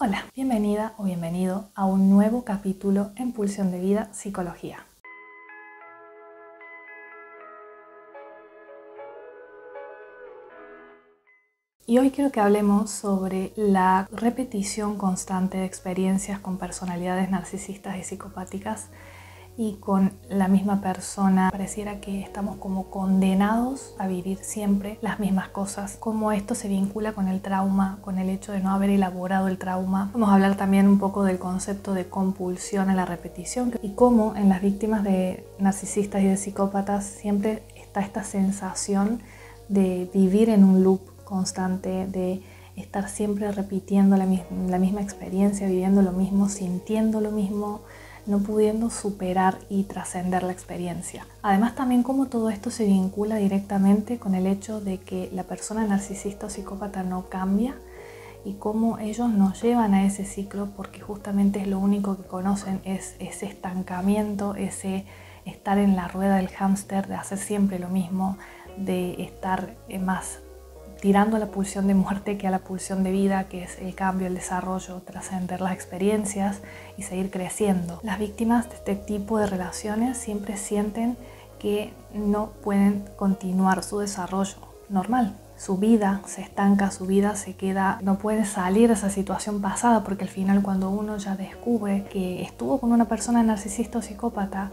Hola, bienvenida o bienvenido a un nuevo capítulo en Pulsión de Vida Psicología. Y hoy quiero que hablemos sobre la repetición constante de experiencias con personalidades narcisistas y psicopáticas, y con la misma persona. Pareciera que estamos como condenados a vivir siempre las mismas cosas. Cómo esto se vincula con el trauma, con el hecho de no haber elaborado el trauma. Vamos a hablar también un poco del concepto de compulsión a la repetición y cómo en las víctimas de narcisistas y de psicópatas siempre está esta sensación de vivir en un loop constante, de estar siempre repitiendo la misma experiencia, viviendo lo mismo, sintiendo lo mismo, no pudiendo superar y trascender la experiencia. Además, también cómo todo esto se vincula directamente con el hecho de que la persona narcisista o psicópata no cambia y cómo ellos nos llevan a ese ciclo, porque justamente es lo único que conocen, es ese estancamiento, ese estar en la rueda del hámster, de hacer siempre lo mismo, de estar más tirando a la pulsión de muerte que a la pulsión de vida, que es el cambio, el desarrollo, trascender las experiencias y seguir creciendo. Las víctimas de este tipo de relaciones siempre sienten que no pueden continuar su desarrollo normal. Su vida se estanca, su vida se queda, no pueden salir de esa situación pasada, porque al final, cuando uno ya descubre que estuvo con una persona narcisista o psicópata,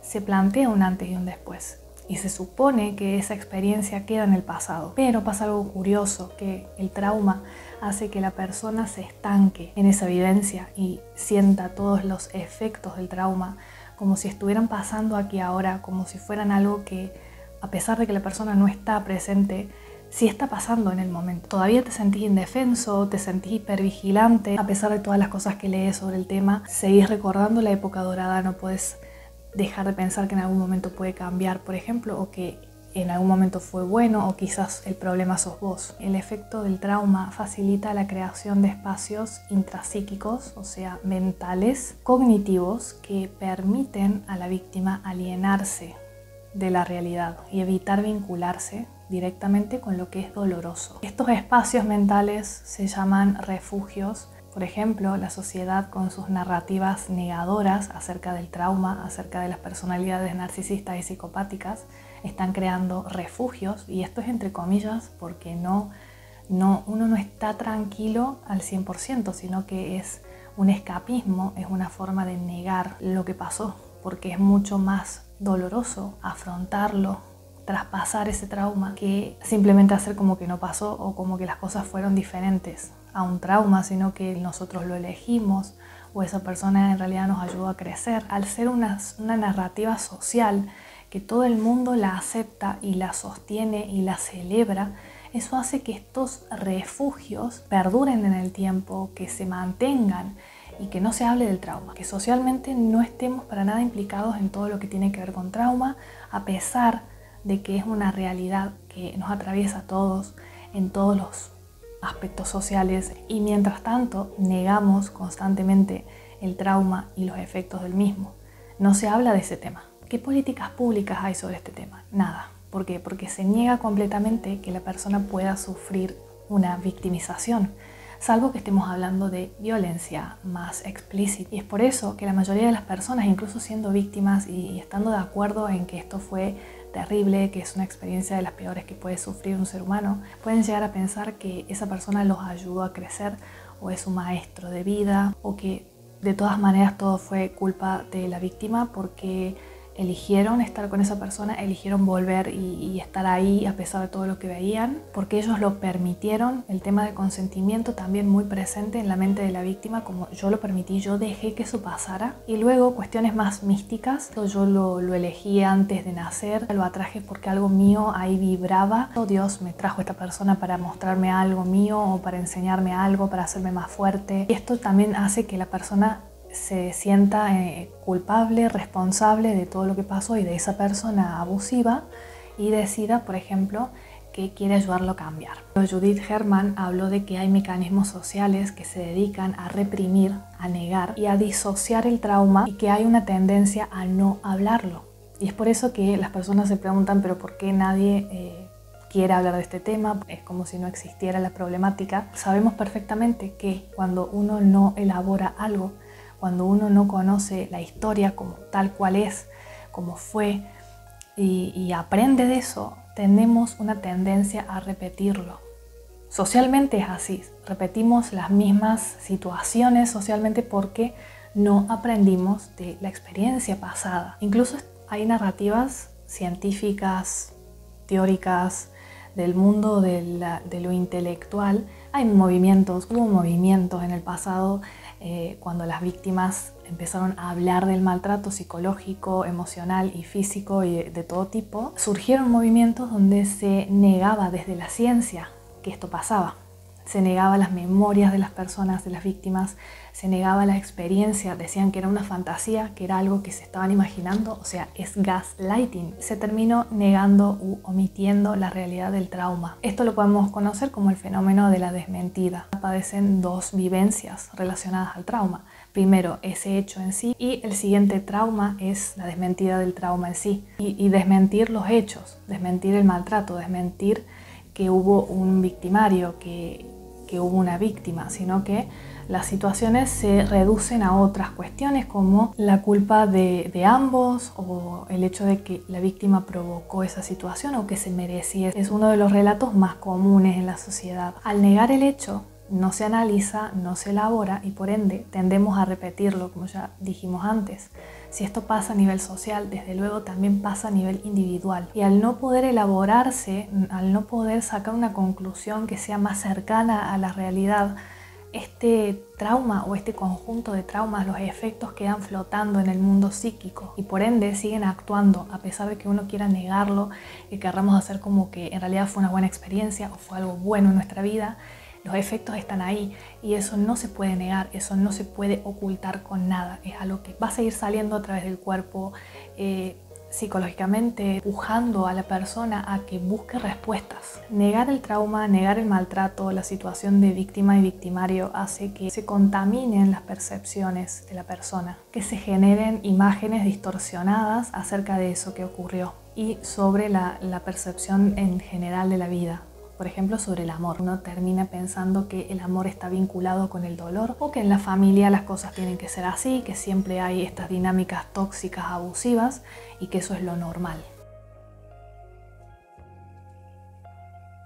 se plantea un antes y un después. Y se supone que esa experiencia queda en el pasado. Pero pasa algo curioso, que el trauma hace que la persona se estanque en esa vivencia y sienta todos los efectos del trauma, como si estuvieran pasando aquí ahora, como si fueran algo que, a pesar de que la persona no está presente, sí está pasando en el momento. Todavía te sentís indefenso, te sentís hipervigilante, a pesar de todas las cosas que lees sobre el tema, seguís recordando la época dorada, no podés dejar de pensar que en algún momento puede cambiar, por ejemplo, o que en algún momento fue bueno, o quizás el problema sos vos. El efecto del trauma facilita la creación de espacios intrapsíquicos, o sea, mentales, cognitivos, que permiten a la víctima alienarse de la realidad y evitar vincularse directamente con lo que es doloroso. Estos espacios mentales se llaman refugios. Por ejemplo, la sociedad, con sus narrativas negadoras acerca del trauma, acerca de las personalidades narcisistas y psicopáticas, están creando refugios, y esto es entre comillas porque uno no está tranquilo al 100%, sino que es un escapismo, es una forma de negar lo que pasó, porque es mucho más doloroso afrontarlo, traspasar ese trauma, que simplemente hacer como que no pasó o como que las cosas fueron diferentes a un trauma, sino que nosotros lo elegimos o esa persona en realidad nos ayudó a crecer. Al ser una narrativa social que todo el mundo la acepta y la sostiene y la celebra, eso hace que estos refugios perduren en el tiempo, que se mantengan y que no se hable del trauma, que socialmente no estemos para nada implicados en todo lo que tiene que ver con trauma, a pesar de que es una realidad que nos atraviesa a todos en todos los aspectos sociales, y mientras tanto negamos constantemente el trauma y los efectos del mismo. No se habla de ese tema. ¿Qué políticas públicas hay sobre este tema? Nada. ¿Por qué? Porque se niega completamente que la persona pueda sufrir una victimización, salvo que estemos hablando de violencia más explícita. Y es por eso que la mayoría de las personas, incluso siendo víctimas y estando de acuerdo en que esto fue terrible, que es una experiencia de las peores que puede sufrir un ser humano, pueden llegar a pensar que esa persona los ayudó a crecer, o es un maestro de vida, o que de todas maneras todo fue culpa de la víctima porque eligieron estar con esa persona, eligieron volver y estar ahí a pesar de todo lo que veían, porque ellos lo permitieron. El tema de consentimiento también muy presente en la mente de la víctima, como yo lo permití, yo dejé que eso pasara. Y luego cuestiones más místicas: yo lo elegí antes de nacer, lo atraje porque algo mío ahí vibraba, Dios me trajo esta persona para mostrarme algo mío o para enseñarme algo, para hacerme más fuerte. Y esto también hace que la persona se sienta culpable, responsable de todo lo que pasó y de esa persona abusiva, y decida, por ejemplo, que quiere ayudarlo a cambiar. Judith Herman habló de que hay mecanismos sociales que se dedican a reprimir, a negar y a disociar el trauma, y que hay una tendencia a no hablarlo. Y es por eso que las personas se preguntan, pero ¿por qué nadie quiera hablar de este tema, es como si no existiera la problemática. Sabemos perfectamente que cuando uno no elabora algo, cuando uno no conoce la historia como tal cual es, como fue, y aprende de eso, tenemos una tendencia a repetirlo. Socialmente es así, repetimos las mismas situaciones socialmente porque no aprendimos de la experiencia pasada. Incluso hay narrativas científicas, teóricas, del mundo de lo intelectual. Hay movimientos, hubo movimientos en el pasado cuando las víctimas empezaron a hablar del maltrato psicológico, emocional y físico y de todo tipo. Surgieron movimientos donde se negaba desde la ciencia que esto pasaba. Se negaba las memorias de las personas, de las víctimas, se negaba la experiencia, decían que era una fantasía, que era algo que se estaban imaginando, o sea, es gaslighting. Se terminó negando u omitiendo la realidad del trauma. Esto lo podemos conocer como el fenómeno de la desmentida. Padecen dos vivencias relacionadas al trauma. Primero, ese hecho en sí, y el siguiente trauma es la desmentida del trauma en sí. Y desmentir los hechos, desmentir el maltrato, desmentir que hubo un victimario, que hubo una víctima, sino que las situaciones se reducen a otras cuestiones como la culpa de ambos o el hecho de que la víctima provocó esa situación o que se merecía. Es uno de los relatos más comunes en la sociedad. Al negar el hecho, no se analiza, no se elabora y por ende tendemos a repetirlo, como ya dijimos antes. Si esto pasa a nivel social, desde luego también pasa a nivel individual. Y al no poder elaborarse, al no poder sacar una conclusión que sea más cercana a la realidad, este trauma o este conjunto de traumas, los efectos quedan flotando en el mundo psíquico y por ende siguen actuando a pesar de que uno quiera negarlo y querramos hacer como que en realidad fue una buena experiencia o fue algo bueno en nuestra vida. Los efectos están ahí y eso no se puede negar, eso no se puede ocultar con nada. Es algo que va a seguir saliendo a través del cuerpo psicológicamente, empujando a la persona a que busque respuestas. Negar el trauma, negar el maltrato, la situación de víctima y victimario hace que se contaminen las percepciones de la persona, que se generen imágenes distorsionadas acerca de eso que ocurrió y sobre la percepción en general de la vida. Por ejemplo, sobre el amor. Uno termina pensando que el amor está vinculado con el dolor o que en la familia las cosas tienen que ser así, que siempre hay estas dinámicas tóxicas, abusivas y que eso es lo normal.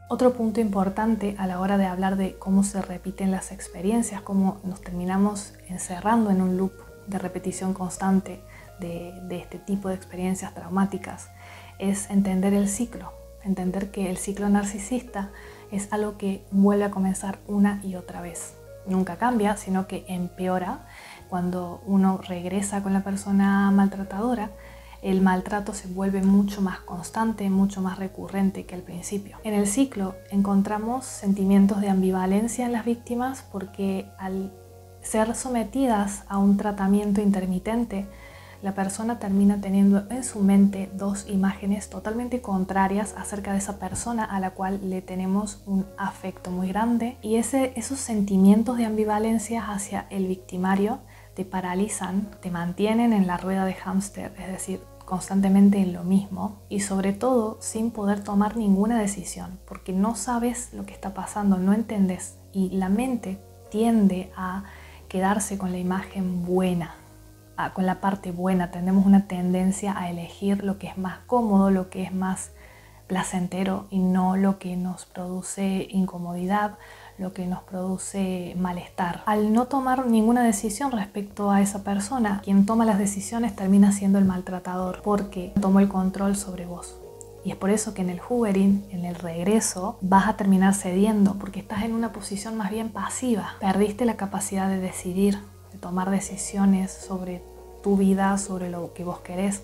Otro punto importante a la hora de hablar de cómo se repiten las experiencias, cómo nos terminamos encerrando en un loop de repetición constante de este tipo de experiencias traumáticas, es entender el ciclo. Entender que el ciclo narcisista es algo que vuelve a comenzar una y otra vez. Nunca cambia, sino que empeora. Cuando uno regresa con la persona maltratadora, el maltrato se vuelve mucho más constante, mucho más recurrente que al principio. En el ciclo encontramos sentimientos de ambivalencia en las víctimas porque al ser sometidas a un tratamiento intermitente, la persona termina teniendo en su mente dos imágenes totalmente contrarias acerca de esa persona a la cual le tenemos un afecto muy grande y esos sentimientos de ambivalencia hacia el victimario te paralizan, te mantienen en la rueda de hámster, es decir, constantemente en lo mismo y sobre todo sin poder tomar ninguna decisión porque no sabes lo que está pasando, no entendés y la mente tiende a quedarse con la imagen buena. Con la parte buena, tenemos una tendencia a elegir lo que es más cómodo, lo que es más placentero y no lo que nos produce incomodidad, lo que nos produce malestar. Al no tomar ninguna decisión respecto a esa persona, quien toma las decisiones termina siendo el maltratador porque tomó el control sobre vos. Y es por eso que en el hoovering, en el regreso, vas a terminar cediendo porque estás en una posición más bien pasiva. Perdiste la capacidad de decidir, de tomar decisiones sobre tu vida, sobre lo que vos querés,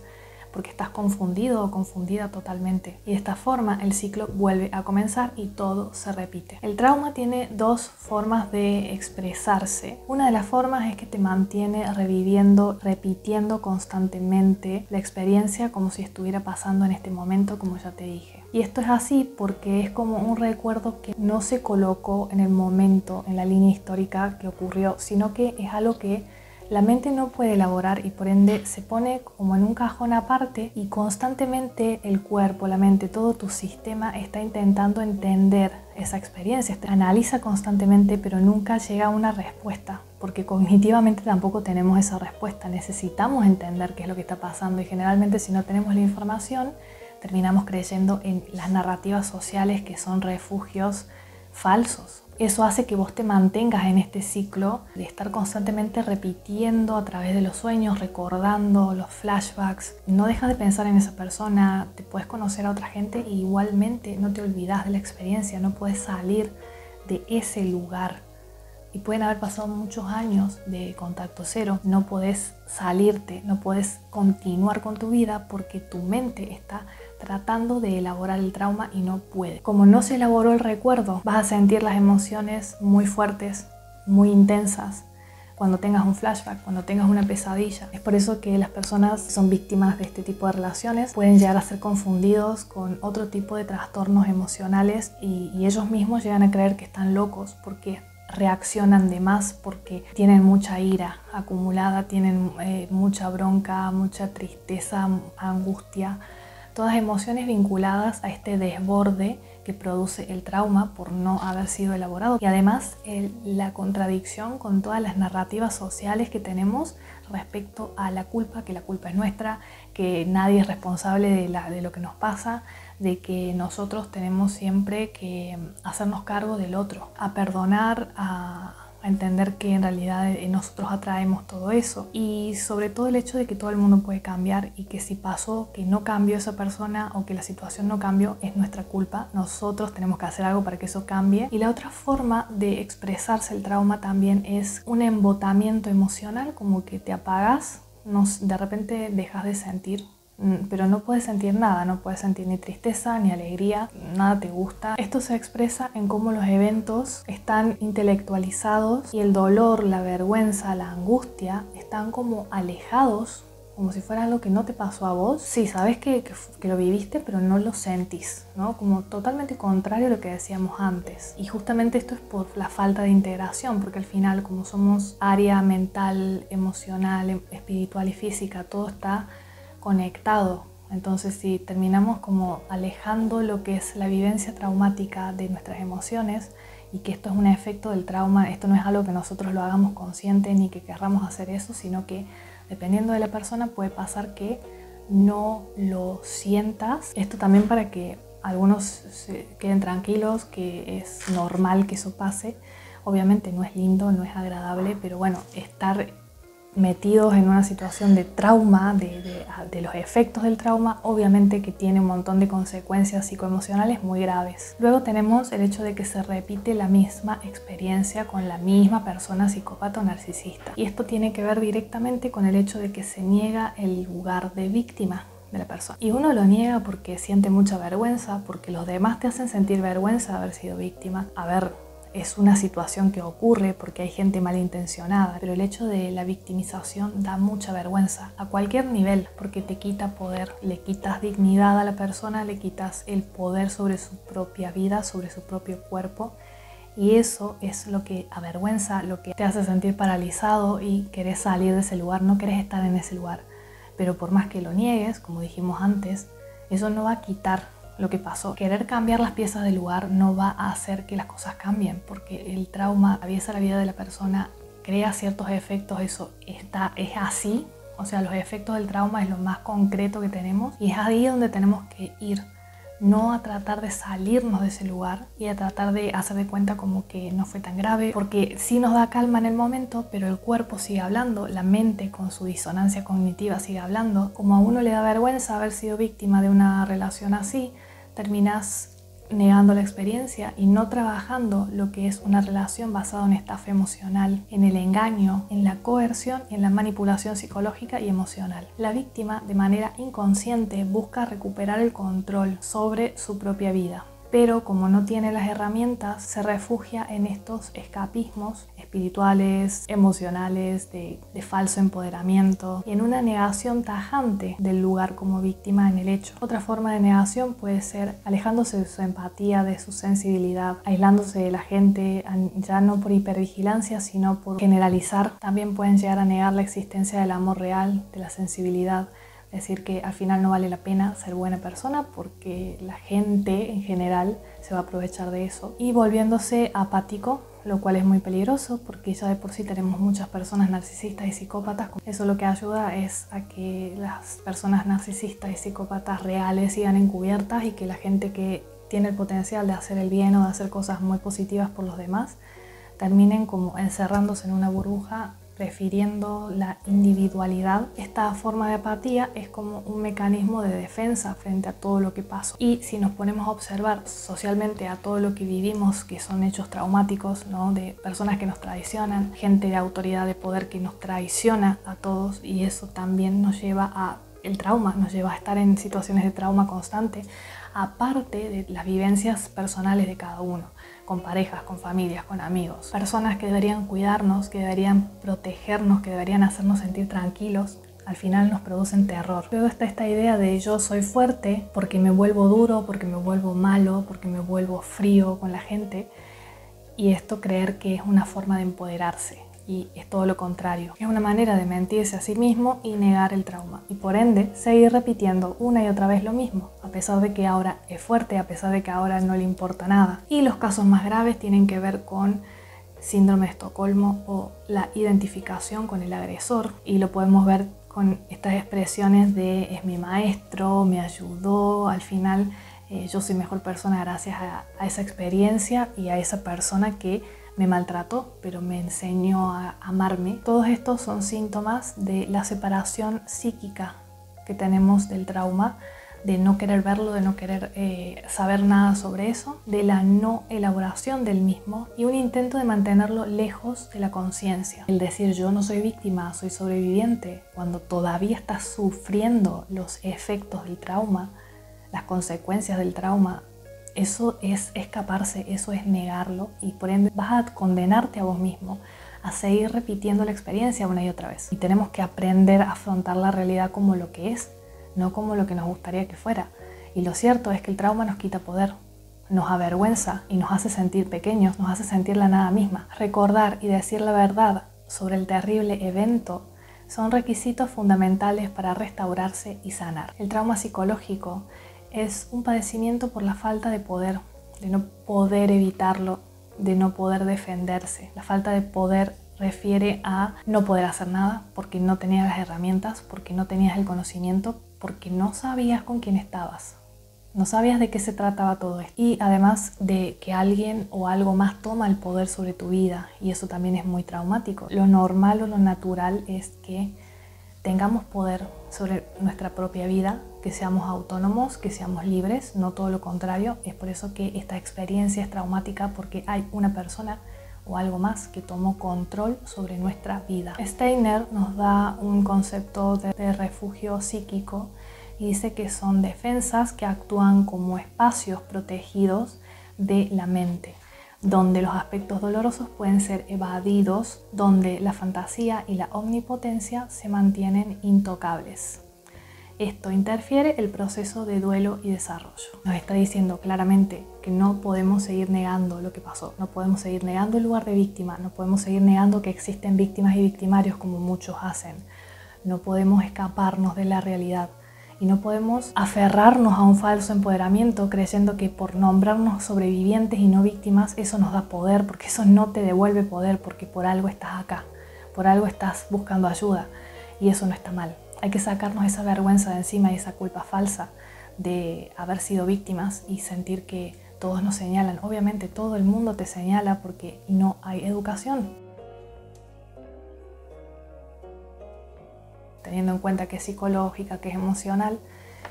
porque estás confundido o confundida totalmente. Y de esta forma el ciclo vuelve a comenzar y todo se repite. El trauma tiene dos formas de expresarse. Una de las formas es que te mantiene reviviendo, repitiendo constantemente la experiencia como si estuviera pasando en este momento, como ya te dije. Y esto es así porque es como un recuerdo que no se colocó en el momento, en la línea histórica que ocurrió, sino que es algo que La mente no puede elaborar y por ende se pone como en un cajón aparte y constantemente el cuerpo, la mente, todo tu sistema está intentando entender esa experiencia. Analiza constantemente pero nunca llega a una respuesta porque cognitivamente tampoco tenemos esa respuesta. Necesitamos entender qué es lo que está pasando y generalmente si no tenemos la información terminamos creyendo en las narrativas sociales que son refugios falsos. Eso hace que vos te mantengas en este ciclo de estar constantemente repitiendo a través de los sueños, recordando los flashbacks. No dejas de pensar en esa persona, te puedes conocer a otra gente e igualmente no te olvidás de la experiencia, no puedes salir de ese lugar. Y pueden haber pasado muchos años de contacto cero, no podés salirte, no podés continuar con tu vida porque tu mente está tratando de elaborar el trauma y no puede. Como no se elaboró el recuerdo, vas a sentir las emociones muy fuertes, muy intensas, cuando tengas un flashback, cuando tengas una pesadilla. Es por eso que las personas que son víctimas de este tipo de relaciones pueden llegar a ser confundidos con otro tipo de trastornos emocionales y ellos mismos llegan a creer que están locos porque reaccionan de más, porque tienen mucha ira acumulada, tienen mucha bronca, mucha tristeza, angustia. Todas emociones vinculadas a este desborde que produce el trauma por no haber sido elaborado. Y además la contradicción con todas las narrativas sociales que tenemos respecto a la culpa, que la culpa es nuestra, que nadie es responsable de lo que nos pasa, de que nosotros tenemos siempre que hacernos cargo del otro, a perdonar, a entender que en realidad nosotros atraemos todo eso y sobre todo el hecho de que todo el mundo puede cambiar y que si pasó que no cambió esa persona o que la situación no cambió es nuestra culpa, nosotros tenemos que hacer algo para que eso cambie. Y la otra forma de expresarse el trauma también es un embotamiento emocional, como que te apagas, de repente dejas de sentir, pero no puedes sentir nada, no puedes sentir ni tristeza, ni alegría, nada te gusta. Esto se expresa en cómo los eventos están intelectualizados y el dolor, la vergüenza, la angustia están como alejados, como si fuera algo que no te pasó a vos. Sí, sabes que lo viviste, pero no lo sentís, ¿no? Como totalmente contrario a lo que decíamos antes. Y justamente esto es por la falta de integración, porque al final, como somos área mental, emocional, espiritual y física, todo está conectado. Entonces si terminamos como alejando lo que es la vivencia traumática de nuestras emociones y que esto es un efecto del trauma, esto no es algo que nosotros lo hagamos consciente ni que querramos hacer eso, sino que dependiendo de la persona puede pasar que no lo sientas. Esto también para que algunos se queden tranquilos que es normal que eso pase. Obviamente no es lindo, no es agradable, pero bueno, estar metidos en una situación de trauma, de los efectos del trauma, obviamente que tiene un montón de consecuencias psicoemocionales muy graves. Luego tenemos el hecho de que se repite la misma experiencia con la misma persona psicópata o narcisista. Y esto tiene que ver directamente con el hecho de que se niega el lugar de víctima de la persona. Y uno lo niega porque siente mucha vergüenza, porque los demás te hacen sentir vergüenza de haber sido víctima. A ver, es una situación que ocurre porque hay gente malintencionada, pero el hecho de la victimización da mucha vergüenza a cualquier nivel porque te quita poder, le quitas dignidad a la persona, le quitas el poder sobre su propia vida, sobre su propio cuerpo y eso es lo que avergüenza, lo que te hace sentir paralizado y querés salir de ese lugar, no querés estar en ese lugar. Pero por más que lo niegues, como dijimos antes, eso no va a quitar lo que pasó. Querer cambiar las piezas del lugar no va a hacer que las cosas cambien porque el trauma atraviesa la vida de la persona, crea ciertos efectos, eso es así. O sea, los efectos del trauma es lo más concreto que tenemos y es ahí donde tenemos que ir, no a tratar de salirnos de ese lugar y a tratar de hacer de cuenta como que no fue tan grave, porque sí nos da calma en el momento, pero el cuerpo sigue hablando, la mente con su disonancia cognitiva sigue hablando. Como a uno le da vergüenza haber sido víctima de una relación así, terminás negando la experiencia y no trabajando lo que es una relación basada en estafa emocional, en el engaño, en la coerción, en la manipulación psicológica y emocional. La víctima, de manera inconsciente, busca recuperar el control sobre su propia vida. pero como no tiene las herramientas, se refugia en estos escapismos espirituales, emocionales, de falso empoderamiento y en una negación tajante del lugar como víctima en el hecho. Otra forma de negación puede ser alejándose de su empatía, de su sensibilidad, aislándose de la gente, ya no por hipervigilancia, sino por generalizar. También pueden llegar a negar la existencia del amor real, de la sensibilidad. Es decir, que al final no vale la pena ser buena persona porque la gente en general se va a aprovechar de eso. Y volviéndose apático, lo cual es muy peligroso porque ya de por sí tenemos muchas personas narcisistas y psicópatas. Eso lo que ayuda es a que las personas narcisistas y psicópatas reales sigan encubiertas y que la gente que tiene el potencial de hacer el bien o de hacer cosas muy positivas por los demás terminen como encerrándose en una burbuja, prefiriendo la individualidad. Esta forma de apatía es como un mecanismo de defensa frente a todo lo que pasó. Y si nos ponemos a observar socialmente a todo lo que vivimos, que son hechos traumáticos, ¿no? De personas que nos traicionan, gente de autoridad, de poder que nos traiciona a todos, y eso también nos lleva a el trauma, nos lleva a estar en situaciones de trauma constante, aparte de las vivencias personales de cada uno, con parejas, con familias, con amigos. Personas que deberían cuidarnos, que deberían protegernos, que deberían hacernos sentir tranquilos, al final nos producen terror. Luego está esta idea de yo soy fuerte porque me vuelvo duro, porque me vuelvo malo, porque me vuelvo frío con la gente, y esto creer que es una forma de empoderarse. Y es todo lo contrario. Es una manera de mentirse a sí mismo y negar el trauma. Y por ende, seguir repitiendo una y otra vez lo mismo, a pesar de que ahora es fuerte, a pesar de que ahora no le importa nada. Y los casos más graves tienen que ver con síndrome de Estocolmo o la identificación con el agresor. Y lo podemos ver con estas expresiones de es mi maestro, me ayudó, al final yo soy mejor persona gracias a esa experiencia y a esa persona que me maltrató, pero me enseñó a amarme. Todos estos son síntomas de la separación psíquica que tenemos del trauma, de no querer verlo, de no querer saber nada sobre eso, de la no elaboración del mismo y un intento de mantenerlo lejos de la conciencia. El decir yo no soy víctima, soy sobreviviente, cuando todavía estás sufriendo los efectos del trauma, las consecuencias del trauma, eso es escaparse, eso es negarlo y por ende vas a condenarte a vos mismo, a seguir repitiendo la experiencia una y otra vez. Y tenemos que aprender a afrontar la realidad como lo que es, no como lo que nos gustaría que fuera. Y lo cierto es que el trauma nos quita poder, nos avergüenza y nos hace sentir pequeños, nos hace sentir la nada misma. Recordar y decir la verdad sobre el terrible evento son requisitos fundamentales para restaurarse y sanar. El trauma psicológico es un padecimiento por la falta de poder, de no poder evitarlo, de no poder defenderse. La falta de poder refiere a no poder hacer nada porque no tenías las herramientas, porque no tenías el conocimiento, porque no sabías con quién estabas. No sabías de qué se trataba todo esto. Y además de que alguien o algo más toma el poder sobre tu vida, y eso también es muy traumático. Lo normal o lo natural es que tengamos poder sobre nuestra propia vida, que seamos autónomos, que seamos libres, no todo lo contrario. Es por eso que esta experiencia es traumática, porque hay una persona o algo más que tomó control sobre nuestra vida. Steiner nos da un concepto de refugio psíquico y dice que son defensas que actúan como espacios protegidos de la mente, donde los aspectos dolorosos pueden ser evadidos, donde la fantasía y la omnipotencia se mantienen intocables. Esto interfiere el proceso de duelo y desarrollo. Nos está diciendo claramente que no podemos seguir negando lo que pasó, no podemos seguir negando el lugar de víctima, no podemos seguir negando que existen víctimas y victimarios como muchos hacen. No podemos escaparnos de la realidad y no podemos aferrarnos a un falso empoderamiento creyendo que por nombrarnos sobrevivientes y no víctimas eso nos da poder, porque eso no te devuelve poder, porque por algo estás acá, por algo estás buscando ayuda y eso no está mal. Hay que sacarnos esa vergüenza de encima y esa culpa falsa de haber sido víctimas y sentir que todos nos señalan. Obviamente todo el mundo te señala porque no hay educación. Teniendo en cuenta que es psicológica, que es emocional,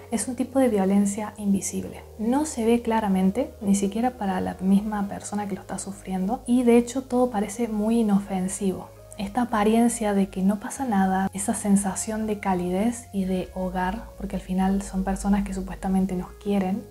es un tipo de violencia invisible. No se ve claramente, ni siquiera para la misma persona que lo está sufriendo, y de hecho todo parece muy inofensivo. Esta apariencia de que no pasa nada, esa sensación de calidez y de hogar, porque al final son personas que supuestamente nos quieren,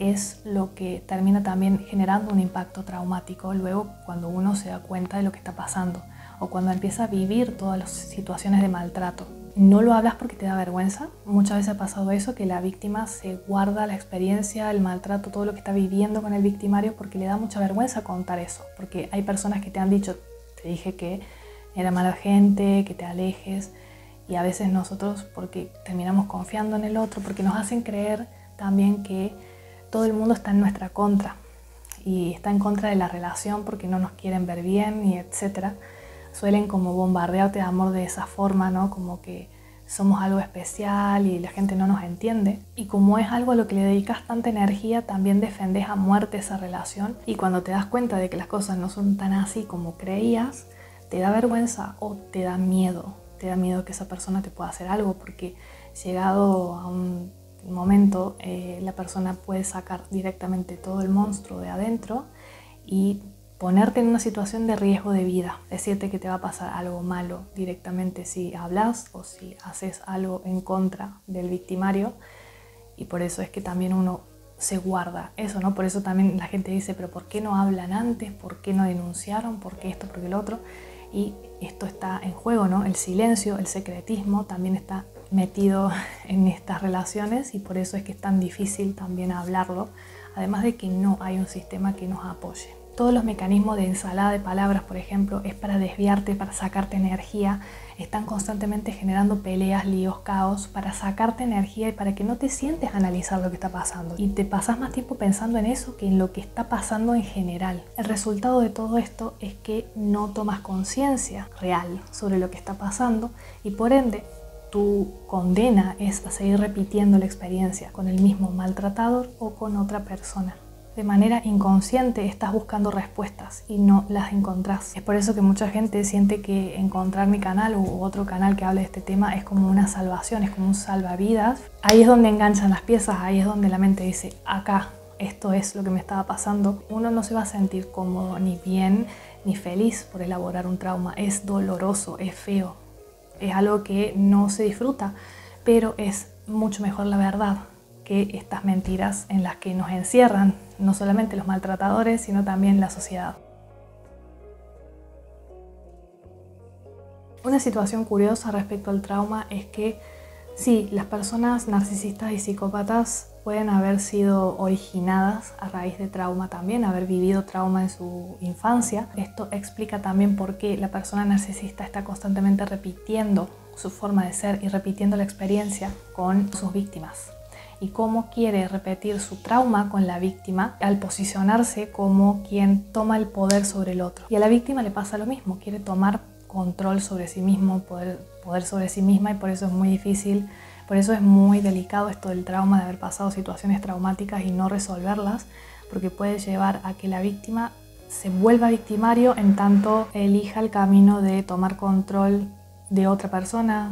es lo que termina también generando un impacto traumático luego cuando uno se da cuenta de lo que está pasando o cuando empieza a vivir todas las situaciones de maltrato. No lo hablas porque te da vergüenza. Muchas veces ha pasado eso, que la víctima se guarda la experiencia, el maltrato, todo lo que está viviendo con el victimario porque le da mucha vergüenza contar eso. Porque hay personas que te han dicho, te dije que era mala gente, que te alejes. Y a veces nosotros, porque terminamos confiando en el otro, porque nos hacen creer también que todo el mundo está en nuestra contra y está en contra de la relación porque no nos quieren ver bien y etcétera. Suelen como bombardearte de amor de esa forma, ¿no? Como que somos algo especial y la gente no nos entiende. Y como es algo a lo que le dedicas tanta energía, también defendés a muerte esa relación. Y cuando te das cuenta de que las cosas no son tan así como creías, te da vergüenza o te da miedo. Te da miedo que esa persona te pueda hacer algo porque llegado a un momento la persona puede sacar directamente todo el monstruo de adentro y ponerte en una situación de riesgo de vida, decirte que te va a pasar algo malo directamente si hablas o si haces algo en contra del victimario. Y por eso es que también uno se guarda eso, ¿no? Por eso también la gente dice, pero ¿por qué no hablan antes? ¿Por qué no denunciaron? ¿Por qué esto? ¿Por qué el otro? Y esto está en juego, ¿no? El silencio, el secretismo también está metido en estas relaciones y por eso es que es tan difícil también hablarlo, además de que no hay un sistema que nos apoye. Todos los mecanismos de ensalada de palabras, por ejemplo, es para desviarte, para sacarte energía. Están constantemente generando peleas, líos, caos, para sacarte energía y para que no te sientes a analizar lo que está pasando. Y te pasas más tiempo pensando en eso que en lo que está pasando en general. El resultado de todo esto es que no tomas conciencia real sobre lo que está pasando y por ende tu condena es a seguir repitiendo la experiencia con el mismo maltratador o con otra persona. De manera inconsciente estás buscando respuestas y no las encontrás. Es por eso que mucha gente siente que encontrar mi canal u otro canal que hable de este tema es como una salvación, es como un salvavidas. Ahí es donde enganchan las piezas, ahí es donde la mente dice, acá, esto es lo que me estaba pasando. Uno no se va a sentir cómodo, ni bien, ni feliz por elaborar un trauma. Es doloroso, es feo, es algo que no se disfruta, pero es mucho mejor la verdad que estas mentiras en las que nos encierran no solamente los maltratadores, sino también la sociedad. Una situación curiosa respecto al trauma es que sí, las personas narcisistas y psicópatas pueden haber sido originadas a raíz de trauma también, haber vivido trauma en su infancia. Esto explica también por qué la persona narcisista está constantemente repitiendo su forma de ser y repitiendo la experiencia con sus víctimas. Y cómo quiere repetir su trauma con la víctima al posicionarse como quien toma el poder sobre el otro. Y a la víctima le pasa lo mismo, quiere tomar control sobre sí mismo, poder sobre sí misma, y por eso es muy difícil, por eso es muy delicado esto del trauma, de haber pasado situaciones traumáticas y no resolverlas, porque puede llevar a que la víctima se vuelva victimario en tanto elija el camino de tomar control de otra persona,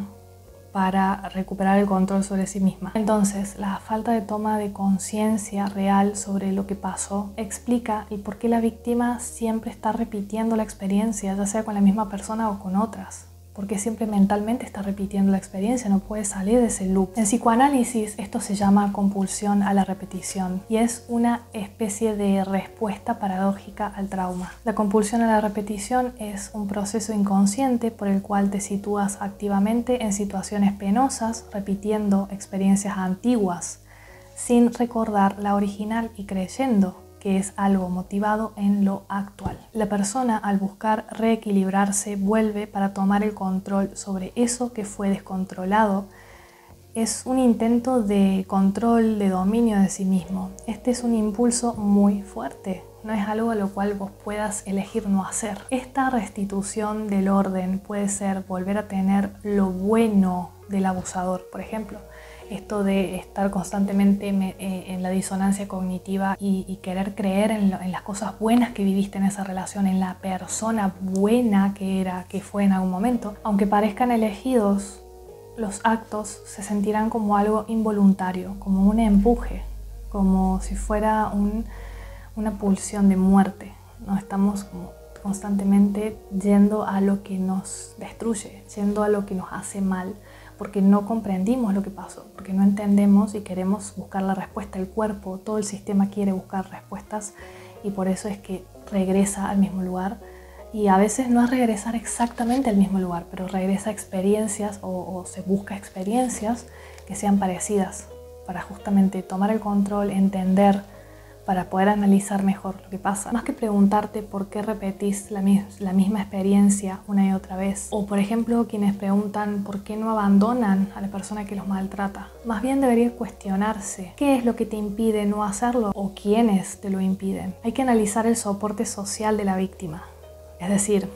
para recuperar el control sobre sí misma. Entonces, la falta de toma de conciencia real sobre lo que pasó explica el por qué la víctima siempre está repitiendo la experiencia, ya sea con la misma persona o con otras. Porque siempre mentalmente está repitiendo la experiencia, no puede salir de ese loop. En psicoanálisis esto se llama compulsión a la repetición y es una especie de respuesta paradójica al trauma. La compulsión a la repetición es un proceso inconsciente por el cual te sitúas activamente en situaciones penosas, repitiendo experiencias antiguas, sin recordar la original y creyendo que es algo motivado en lo actual. La persona, al buscar reequilibrarse, vuelve para tomar el control sobre eso que fue descontrolado. Es un intento de control, de dominio de sí mismo. Este es un impulso muy fuerte, no es algo a lo cual vos puedas elegir no hacer. Esta restitución del orden puede ser volver a tener lo bueno del abusador, por ejemplo. Esto de estar constantemente en la disonancia cognitiva y querer creer en las cosas buenas que viviste en esa relación, en la persona buena que fue en algún momento. Aunque parezcan elegidos, los actos se sentirán como algo involuntario, como un empuje, como si fuera una pulsión de muerte. No estamos como constantemente yendo a lo que nos destruye, yendo a lo que nos hace mal. porque no comprendimos lo que pasó, porque no entendemos y queremos buscar la respuesta. El cuerpo, todo el sistema quiere buscar respuestas y por eso es que regresa al mismo lugar. Y a veces no es regresar exactamente al mismo lugar, pero regresa a experiencias o se busca experiencias que sean parecidas para justamente tomar el control, entender, para poder analizar mejor lo que pasa. Más que preguntarte por qué repetís la misma experiencia una y otra vez. O por ejemplo, quienes preguntan por qué no abandonan a la persona que los maltrata. Más bien debería cuestionarse qué es lo que te impide no hacerlo o quiénes te lo impiden. Hay que analizar el soporte social de la víctima. Es decir,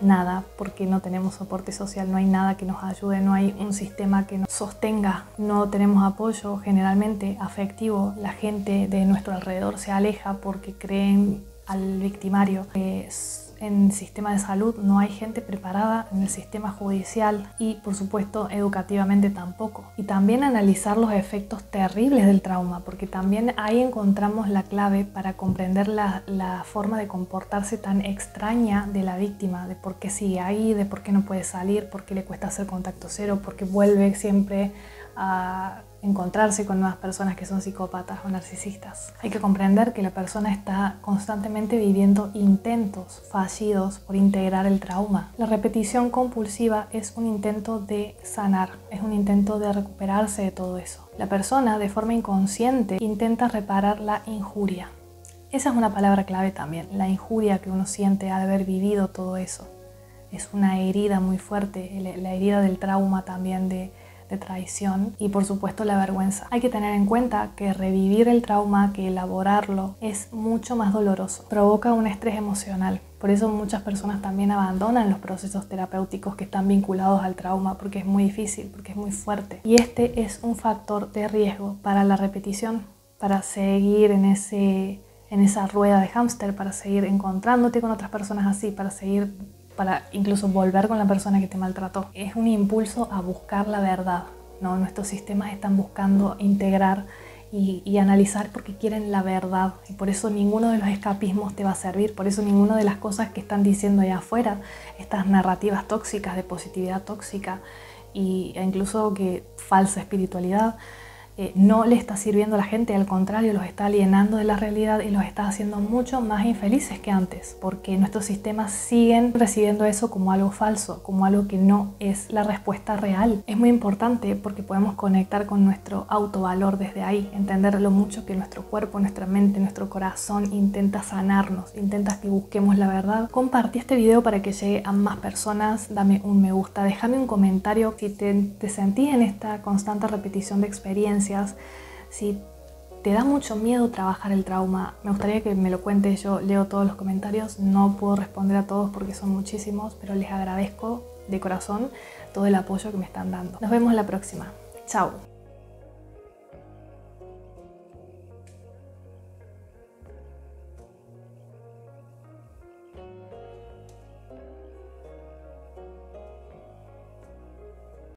nada, porque no tenemos soporte social, no hay nada que nos ayude, no hay un sistema que nos sostenga, no tenemos apoyo generalmente afectivo. La gente de nuestro alrededor se aleja porque creen al victimario. En el sistema de salud no hay gente preparada, en el sistema judicial y por supuesto educativamente tampoco. Y también analizar los efectos terribles del trauma, porque también ahí encontramos la clave para comprender la forma de comportarse tan extraña de la víctima, de por qué sigue ahí, de por qué no puede salir, por qué le cuesta hacer contacto cero, por qué vuelve siempre a encontrarse con nuevas personas que son psicópatas o narcisistas. Hay que comprender que la persona está constantemente viviendo intentos fallidos por integrar el trauma. La repetición compulsiva es un intento de sanar, es un intento de recuperarse de todo eso. La persona, de forma inconsciente, intenta reparar la injuria. Esa es una palabra clave también, la injuria que uno siente al haber vivido todo eso. Es una herida muy fuerte, la herida del trauma también de traición y por supuesto la vergüenza. Hay que tener en cuenta que revivir el trauma, que elaborarlo, es mucho más doloroso. Provoca un estrés emocional. Por eso muchas personas también abandonan los procesos terapéuticos que están vinculados al trauma porque es muy difícil, porque es muy fuerte. Y este es un factor de riesgo para la repetición, para seguir en esa rueda de hámster, para seguir encontrándote con otras personas así, para incluso volver con la persona que te maltrató. Es un impulso a buscar la verdad, ¿no? Nuestros sistemas están buscando integrar y analizar porque quieren la verdad. Y por eso ninguno de los escapismos te va a servir, por eso ninguna de las cosas que están diciendo allá afuera, estas narrativas tóxicas de positividad tóxica e incluso que falsa espiritualidad, no le está sirviendo a la gente, al contrario, los está alienando de la realidad y los está haciendo mucho más infelices que antes, porque nuestros sistemas siguen recibiendo eso como algo falso, como algo que no es la respuesta real. Es muy importante porque podemos conectar con nuestro autovalor desde ahí, entender lo mucho que nuestro cuerpo, nuestra mente, nuestro corazón intenta sanarnos, intenta que busquemos la verdad. Compartí este video para que llegue a más personas, dame un me gusta, déjame un comentario si te sentís en esta constante repetición de experiencias. Si te da mucho miedo trabajar el trauma, me gustaría que me lo cuentes. Yo leo todos los comentarios, no puedo responder a todos porque son muchísimos, pero les agradezco de corazón todo el apoyo que me están dando. Nos vemos la próxima. Chao.